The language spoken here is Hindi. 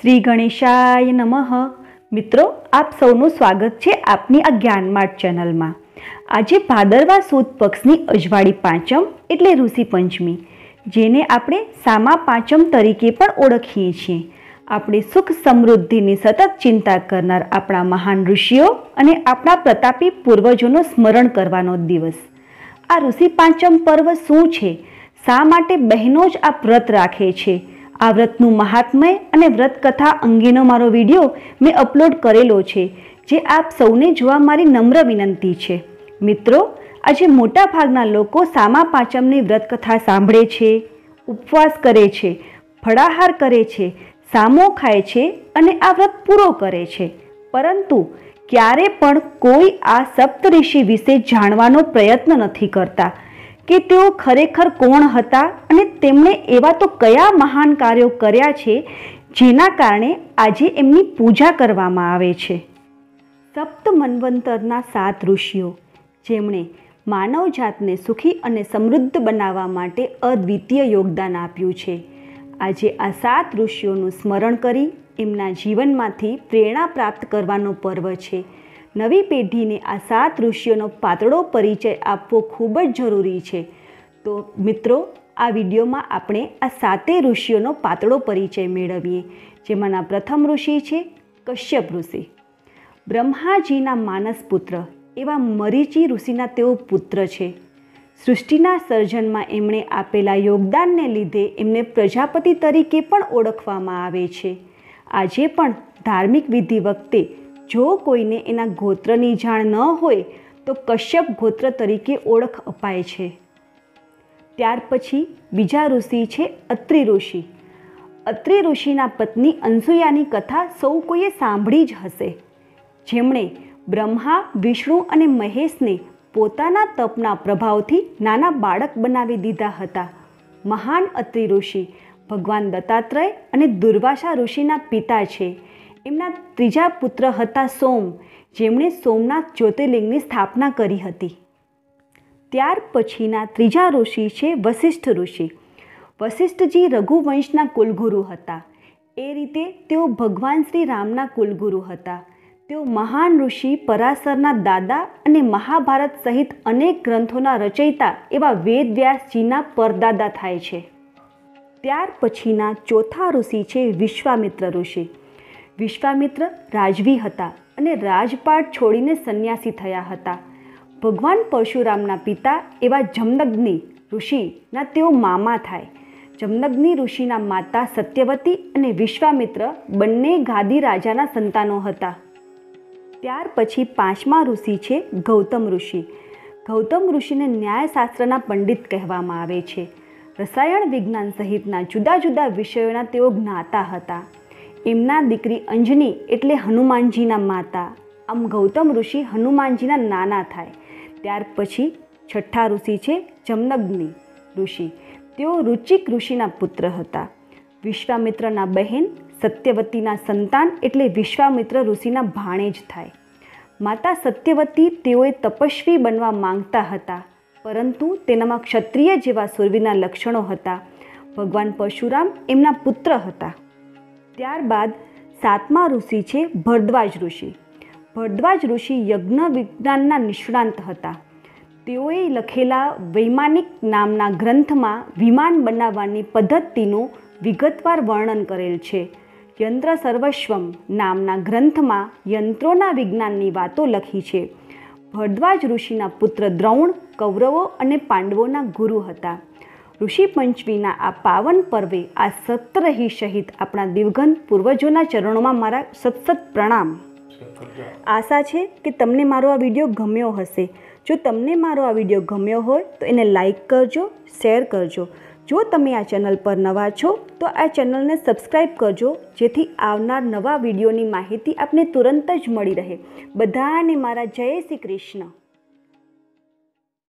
શ્રી ગણેશાય નમઃ। મિત્રો, આપ સૌનું સ્વાગત છે આપની આ જ્ઞાનમાર્ગ ચેનલમાં। આજે ભાદરવા સુદ પક્ષની અજવાળી પાંચમ એટલે ઋષિ પંચમી, જેને આપણે સામા પાંચમ તરીકે પણ ઓળખીએ છીએ। આપણે સુખ સમૃદ્ધિની સતત ચિંતા કરનાર આપણા મહાન ઋષિઓ અને આપણા પ્રતાપી પૂર્વજોનું સ્મરણ કરવાનો દિવસ। આ ઋષિ પાંચમ પર્વ શું છે, શા માટે બહેનો જ આ વ્રત રાખે છે, आ व्रतनु महात्म्य अने व्रत कथा अंगेनो मारो वीडियो मैं अपलोड करेलो छे, जे आप सौने जोवा मारी नम्र विनंती छे। मित्रों, आजे मोटा भागना लोको सामा पांचमनी व्रत कथा सांभळे छे, उपवास करे छे, फळाहार करे छे, सामो खाए छे अने आ व्रत पूरो करे छे, परंतु क्यारे पण कोई आ सप्तऋषि विषे जाणवानो प्रयत्न नथी करता कि तेओ खरेखर कोण हता अने तेमणे एवा तो कया महान कार्यों कर्या छे, जेना कारणे आजे एमनी पूजा करवामां आवे छे। सप्त मन्वंतरना सात ऋषिओ, जेमणे मानव जातने सुखी अने समृद्ध बनावा माटे अद्वितीय योगदान आप्युं छे। आजे आ सात ऋषिओनुं स्मरण करी एमना जीवनमांथी प्रेरणा प्राप्त करवानो पर्व छे। नवी पेढ़ी ने आ सात ऋषिओं पातळो परिचय आपवो खूब ज जरूरी है। तो मित्रों, आ वीडियो में आपणे आ साते ऋषिओं पातळो परिचय मेळवीए। जेमाना प्रथम ऋषि है कश्यप ऋषि। ब्रह्माजीना मानस पुत्र एवा मरीची ऋषिना तेओ पुत्र है। सृष्टिना सर्जन में एमणे आपेला योगदान ने लीधे एमने प्रजापति तरीके पण ओळखवामां आवे छे। आजे पण धार्मिक विधि वखते जो कोईने एना गोत्रनी जाण न होय तो कश्यप गोत्र तरीके ओळख अपाय छे। त्यार पछी बीजा ऋषि छे अत्रि ऋषि। अत्रि ऋषिना पत्नी अनसुयानी कथा सौ कोईए सांभळी ज हशे, जेमणे ब्रह्मा, विष्णु अने महेशने पोताना तपना प्रभावथी नाना बाळक बनावी दीधा हता। महान अत्रि ऋषि भगवान दत्तात्रेय अने दुर्वासा ऋषिना पिता छे। एमना त्रीजा पुत्र हता सोम, जेमणे सोमनाथ ज्योतिर्लिंगनी स्थापना करी हती। त्यार पछीना त्रीजा ऋषि छे वशिष्ठ ऋषि। वशिष्ठ जी रघुवंशना कुलगुरु हता। ए रीते तेओ भगवान श्री रामना कुलगुरु हता। तेओ महान ऋषि परासरना दादा अने महाभारत सहित अनेक ग्रंथोना रचयिता एवा वेदव्यास जीना परदादा थाय छे। त्यार पछीना चौथा ऋषि छे विश्वामित्र ऋषि। विश्वामित्र राजवी हता अने राजपाट छोड़ीने सन्यासी थया हता। भगवान परशुरामना पिता एवा जमदग्नि ऋषिना तेओ मामा थाय। जमदग्नि ऋषिना माता सत्यवती अने विश्वामित्र बंने गादी राजाना संतानो हता। त्यार पछी पांचमा ऋषि छे गौतम ऋषि। गौतम ऋषिने न्यायशास्त्रना पंडित कहेवामां आवे छे। रसायण विज्ञान सहितना जुदा जुदा विषयोना तेओ ज्ञाता हता। एमना दीकरी अंजनी एटले हनुमानजीना माता। आम गौतम ऋषि हनुमानजीना नाना थाय। त्यार पछी छठ्ठा ऋषि छे जमदग्नि ऋषि। तेओ ऋचिक ऋषिना पुत्र हता। विश्वामित्रना बहन सत्यवतीना संतान एटले विश्वामित्र ऋषिना भाणेज थाय। माता सत्यवती तेओए तपस्वी बनवा मांगता हता, परंतु तेनामां क्षत्रिय जेवा सूरवीना लक्षणों हता। भगवान परशुराम एमना पुत्र हता। त्यार बाद सातमा ऋषि छे भरद्वाज ऋषि। भरद्वाज ऋषि यज्ञ विज्ञानना निष्णांत हता। तेओए लखेला वैमानिक नामना ग्रंथ में विमान बनावानी पद्धतिनु विगतवार वर्णन करेल छे। यंत्र सर्वस्वम नामना ग्रंथ में यंत्रोना विज्ञाननी वातो लखी छे। भरद्वाज ऋषिना पुत्र द्रोण कौरवों अने पांडवोना गुरु हता। ऋषि पंचमीना आ पावन पर्वे आ सप्तऋषि सहित अपना दिवगंत पूर्वजों चरणों में मारा सतसत प्रणाम। आशा है कि तमने मारो आ वीडियो गम्यो हशे। जो तमने मारो आ वीडियो गम्यो होय तो एने लाइक करजो, शेर करजो। जो तमे आ चेनल पर नवा छो तो आ चेनल ने सब्सक्राइब करजो, जेथी आवनार नवा वीडियोनी माहिती आपने तुरंत ज मळी रहे। बधाने मारा जय श्री कृष्ण।